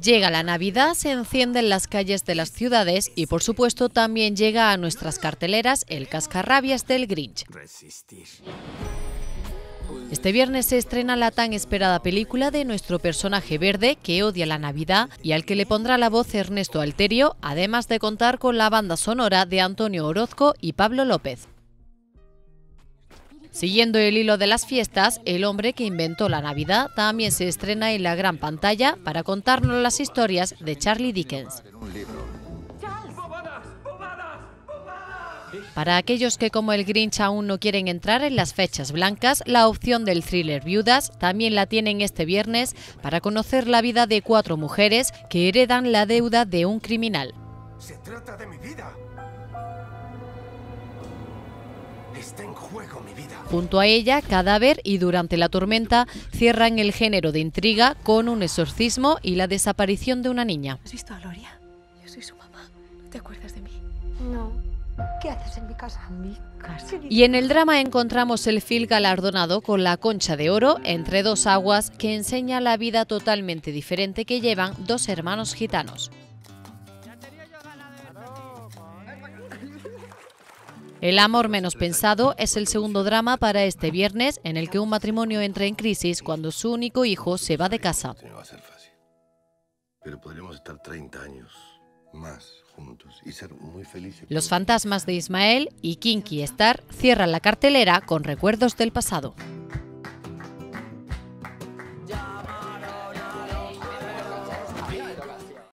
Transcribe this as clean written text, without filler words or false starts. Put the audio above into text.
Llega la Navidad, se enciende en las calles de las ciudades y, por supuesto, también llega a nuestras carteleras el cascarrabias del Grinch. Este viernes se estrena la tan esperada película de nuestro personaje verde que odia la Navidad y al que le pondrá la voz Ernesto Alterio, además de contar con la banda sonora de Antonio Orozco y Pablo López. Siguiendo el hilo de las fiestas, El hombre que inventó la Navidad también se estrena en la gran pantalla para contarnos las historias de Charlie Dickens. Para aquellos que como el Grinch aún no quieren entrar en las fechas blancas, la opción del thriller Viudas también la tienen este viernes para conocer la vida de 4 mujeres que heredan la deuda de un criminal. Se trata de mi vida. Está en juego mi vida. Junto a ella, Cadáver y Durante la tormenta cierran el género de intriga con un exorcismo y la desaparición de una niña. ¿Has visto a Gloria? Yo soy su mamá. ¿No te acuerdas de mí? No. ¿Qué haces en mi casa? Y en el drama encontramos el film galardonado con la Concha de Oro, Entre dos aguas, que enseña la vida totalmente diferente que llevan 2 hermanos gitanos. El amor menos pensado es el segundo drama para este viernes, en el que un matrimonio entra en crisis cuando su único hijo se va de casa. No va a ser fácil, pero podríamos estar 30 años más juntos y ser muy felices. Los fantasmas de Ismael y Quinqui Stars cierran la cartelera con recuerdos del pasado.